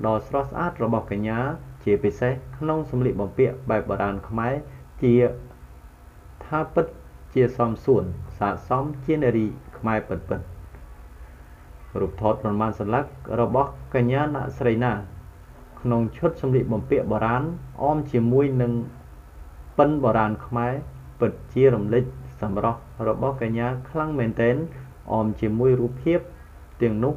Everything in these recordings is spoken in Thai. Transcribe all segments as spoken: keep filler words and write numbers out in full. โดยสรสอาดระบบกัญญาเจไปเซขนมสมริบมเปียใบบรานขมายเปิดเจียรำเล็กสำรอระบบกัญญาคลั่งเหม็นเต้นออมเจมวยหนึ่งปันบรานขมายเปิดเจียรำเล็กสำรอระบบกัญญาคลั่งเหม็นเต้นออมเจมวยรูปเพียบเตียงนุก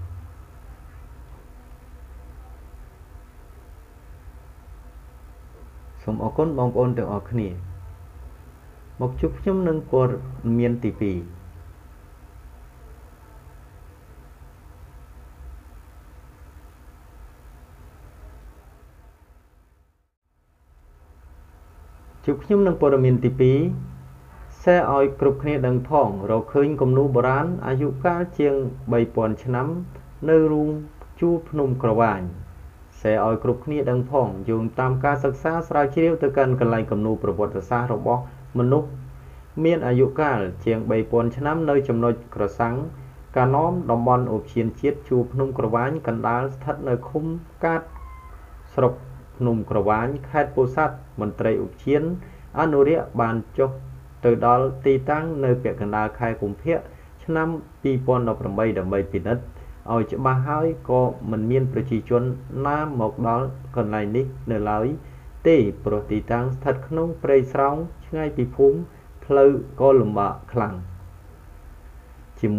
สมอกุลมองบนถึงออกนี่ một chút nhóm nâng của miền tỷ phí chút nhóm nâng của miền tỷ phí xe oi cực này đằng thỏng rồi khơi cùng nụ bà rán á dụ cá chiêng bày bọn chân nắm nơi rung chú phnom cổ vàng xe oi cực này đằng thỏng dùng tam ca sạc xa sạc chế đeo tư cân cần lại cùng nụ bà bọt ở xa rồi bó มนุษย์เมียนอายุกาลเชียงใบปนชนะน้ำเนยจำนวนกระสังการน้อมสำหรับเมียนอายุกาลเชียงใบปนชนะน้ำเนยจำนวนกระสังการน้อมสำหรับเมียนอายุกาลเชียงใบปนชนะน้ำเนยจำนวนกระสังการน้อมสำหรับเมียนอายุกาลเชียงใบปนชนะน้ำเนยจำนวนกระสัง ที่ม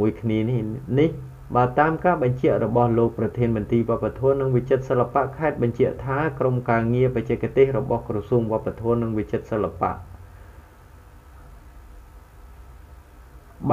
ุยคณีนี่นิบาตามการบัญชีระบอบโลกประเทศบัญชีภาประท้วงวิจิตรศิลปะคาดบัญชีท้ากรมการเงียบไปเจกเตะระบอบกระทรวงวัฒนธรรมวิจิตรศิลปะบ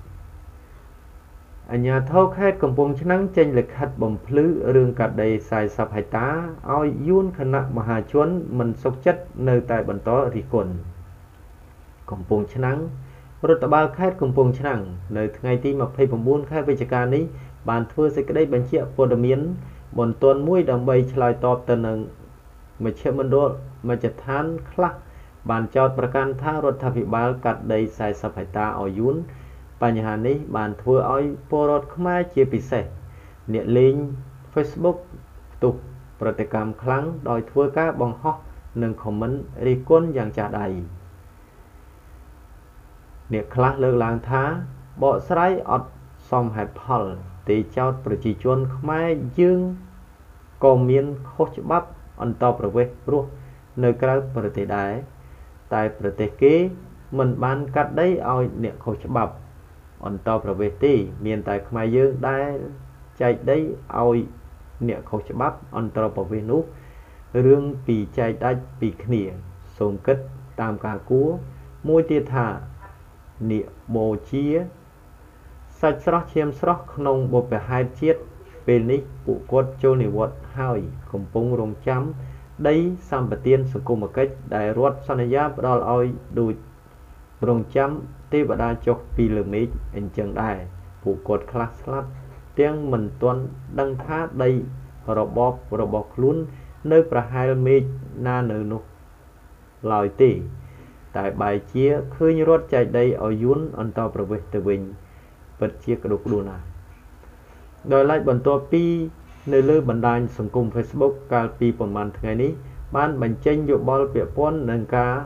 อัญญาเท่าแค่กำปงชนังเจนเล็กขัดบ่มพลื้อเรื่องกัดใดสายสับไหตาอ้อยยุ่นขณะมหาชนมันสกจัดในใต้บรรทอริคนกำปงชนังรถตะบาลแค่กำปงชนังในไงที่มาเพย์ปมบุญแค่ไปจักรนี้บานเพื่อสกได้บัญชีปวดเมียนบนต้นมุ้ยดำใบชลายตอบตะหนึ่งไม่เชื่อมันโดนมาจัดทานคลักบานจอดประกันท่ารถทับพิบาลกัดใดสายสับไหตาอ้อยยุ่น ปัญหานี้บานทัวอ้อยโปรดขมาเจียปิเสกเนียลิง Facebook ตุกประติกรรมคลังดอยทัวก้าบังฮอกหนึ่งคอมเมนต์รีก้นอย่างจะใดเนียคลักเลิกลางท้าเบาะสไลอดซอมหายพอลตีเจ้าประจิจวนขมายยื่งกอมเมียนโคชบับอันต่อประเวท มันบานกัดได้เอาเนี่ยเขาฉบับอันต่อประเวทีเมียนแต่ขมายยื่งได้ chạy đấy oi nè khẩu chế bắp ăn trò bảo vệ nút rương bị chạy đáy bị khỉa sống kết tam cả cua môi tiết hạ nịa bồ chía sạch sọc chiếm sọc nông bộ bè hai chiếc bên ní bụ quất cho nị vật hai khổng bông rồng chấm đấy xăm bà tiên sử cùng một cách đại rốt xa nè giáp đo oi đùi rồng chấm tê bà đa chọc bì lửa mít ảnh chẳng đài bụ quất khá lắp tiếng mình tuân đăng thá đầy rồi bọc rồi bọc luôn nơi bà hai mê na nữ nụ lời tỷ tại bài chia khơi như rốt chạy đầy ở dún ổn tàu bà vết tử bình bật chia cả đục đùn à đòi lại bọn tòa pi Nơi lưu bản đàn sân cùng Facebook cả phí bổng màn thằng ngày ní Bạn bánh chênh dụ bó lập biệt bốn nâng ca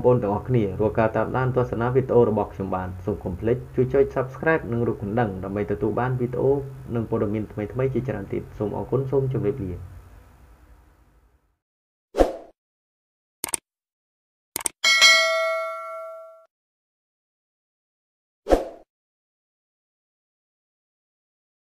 bỏ lỡ những video hấp dẫn.